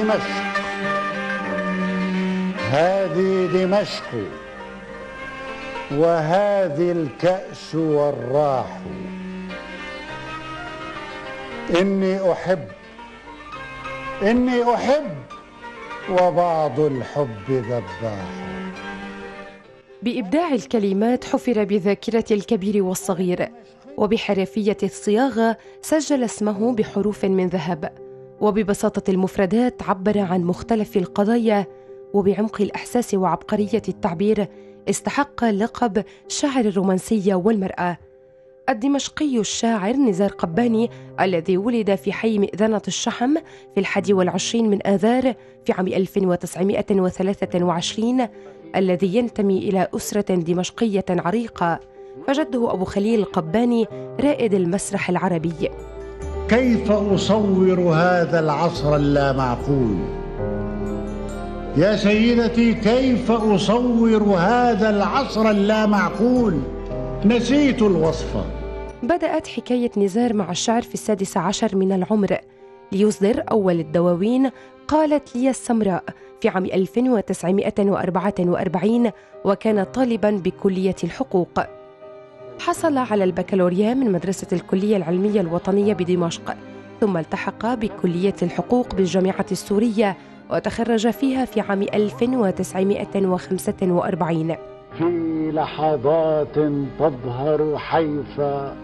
دمشق، هذه دمشق وهذه الكأس والراح. إني أحب وبعض الحب ذباح. بإبداع الكلمات حفر بذاكرة الكبير والصغير، وبحرفية الصياغة سجل اسمه بحروف من ذهب، وببساطة المفردات عبر عن مختلف القضايا، وبعمق الإحساس وعبقرية التعبير استحق لقب شاعر الرومانسية والمرأة. الدمشقي الشاعر نزار قباني الذي ولد في حي مئذنة الشحم في 21 من آذار في عام 1923، الذي ينتمي إلى أسرة دمشقية عريقة، فجده أبو خليل قباني رائد المسرح العربي. كيف أصور هذا العصر اللامعقول يا سيدتي، كيف أصور هذا العصر اللامعقول، نسيت الوصفة. بدأت حكاية نزار مع الشعر في 16 من العمر ليصدر أول الدواوين قالت لي السمراء في عام 1944، وكان طالبا بكلية الحقوق. حصل على البكالوريا من مدرسة الكلية العلمية الوطنية بدمشق، ثم التحق بكلية الحقوق بالجامعة السورية وتخرج فيها في عام 1945. في لحظات تظهر حيفا،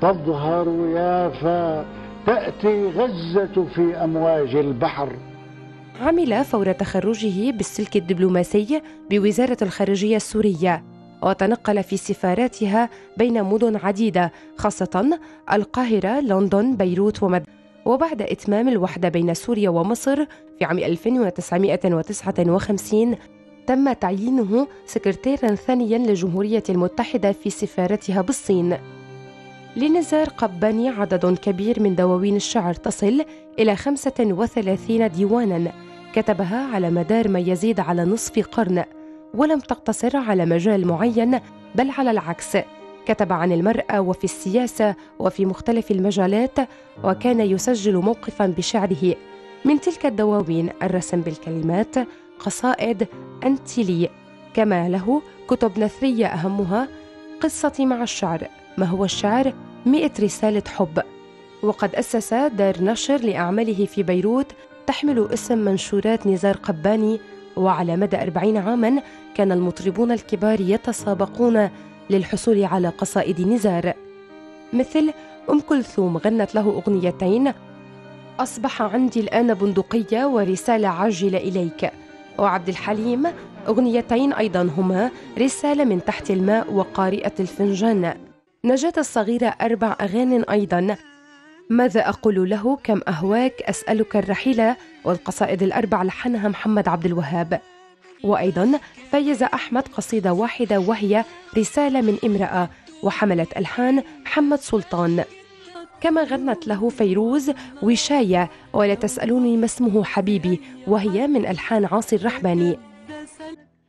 تظهر يافا، تأتي غزة في أمواج البحر. عمل فور تخرجه بالسلك الدبلوماسي بوزارة الخارجية السورية، وتنقل في سفاراتها بين مدن عديدة خاصة القاهرة، لندن، بيروت ومدريد. وبعد إتمام الوحدة بين سوريا ومصر في عام 1959 تم تعيينه سكرتيرا ثانيا للجمهورية المتحدة في سفارتها بالصين. لنزار قباني عدد كبير من دواوين الشعر تصل إلى 35 ديوانا كتبها على مدار ما يزيد على نصف قرن، ولم تقتصر على مجال معين، بل على العكس كتب عن المرأة وفي السياسة وفي مختلف المجالات، وكان يسجل موقفا بشعره. من تلك الدواوين الرسم بالكلمات، قصائد، أنت لي، كما له كتب نثرية أهمها قصتي مع الشعر، ما هو الشعر، 100 رسالة حب. وقد أسس دار نشر لأعماله في بيروت تحمل اسم منشورات نزار قباني، وعلى مدى 40 عاماً كان المطربون الكبار يتسابقون للحصول على قصائد نزار، مثل أم كلثوم غنت له أغنيتين، أصبح عندي الآن بندقية ورسالة عاجلة إليك، وعبد الحليم أغنيتين أيضاً هما رسالة من تحت الماء وقارئة الفنجان. نجاة الصغيره 4 أغاني أيضاً، ماذا أقول له، كم أهواك، أسألك الرحيلة، والقصائد ال4 لحنها محمد عبد الوهاب. وأيضاً فايز أحمد قصيدة واحدة وهي رسالة من امرأة، وحملت ألحان محمد سلطان. كما غنت له فيروز وشاية ولا تسألوني ما اسمه حبيبي، وهي من ألحان عاصي الرحباني.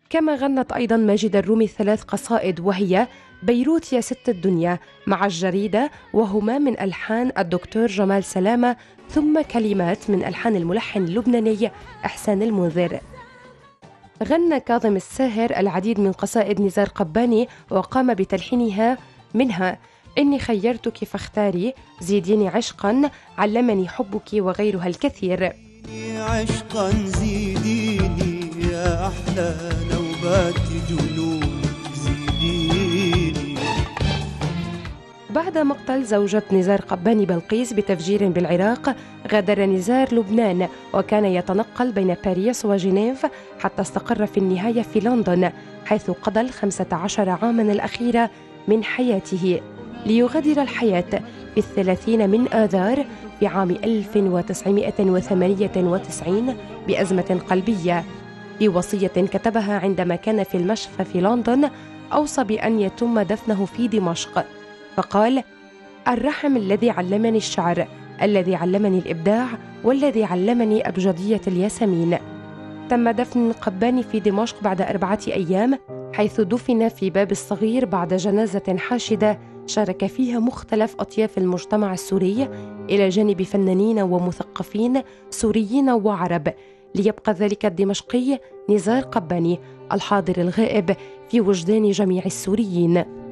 كما غنت أيضاً ماجدة الرومي 3 قصائد، وهي بيروت يا ست الدنيا مع الجريدة، وهما من ألحان الدكتور جمال سلامة، ثم كلمات من ألحان الملحن اللبناني أحسان المنذر. غنى كاظم الساهر العديد من قصائد نزار قباني وقام بتلحينها، منها إني خيرتك فاختاري، زيديني عشقا، علمني حبك، وغيرها الكثير. عشقا زيديني يا أحلى نوبات جنون زيديني. بعد مقتل زوجة نزار قباني بلقيس بتفجير بالعراق، غادر نزار لبنان، وكان يتنقل بين باريس وجنيف حتى استقر في النهاية في لندن، حيث قضى 15 عاما الأخيرة من حياته، ليغادر الحياة في 30 من آذار في عام 1998 بأزمة قلبية. في وصية كتبها عندما كان في المشفى في لندن أوصى بأن يتم دفنه في دمشق، فقال: الرحم الذي علمني الشعر، الذي علمني الإبداع، والذي علمني أبجدية الياسمين. تم دفن قباني في دمشق بعد 4 أيام، حيث دفن في باب الصغير بعد جنازة حاشدة شارك فيها مختلف أطياف المجتمع السوري إلى جانب فنانين ومثقفين سوريين وعرب، ليبقى ذلك الدمشقي نزار قباني الحاضر الغائب في وجدان جميع السوريين.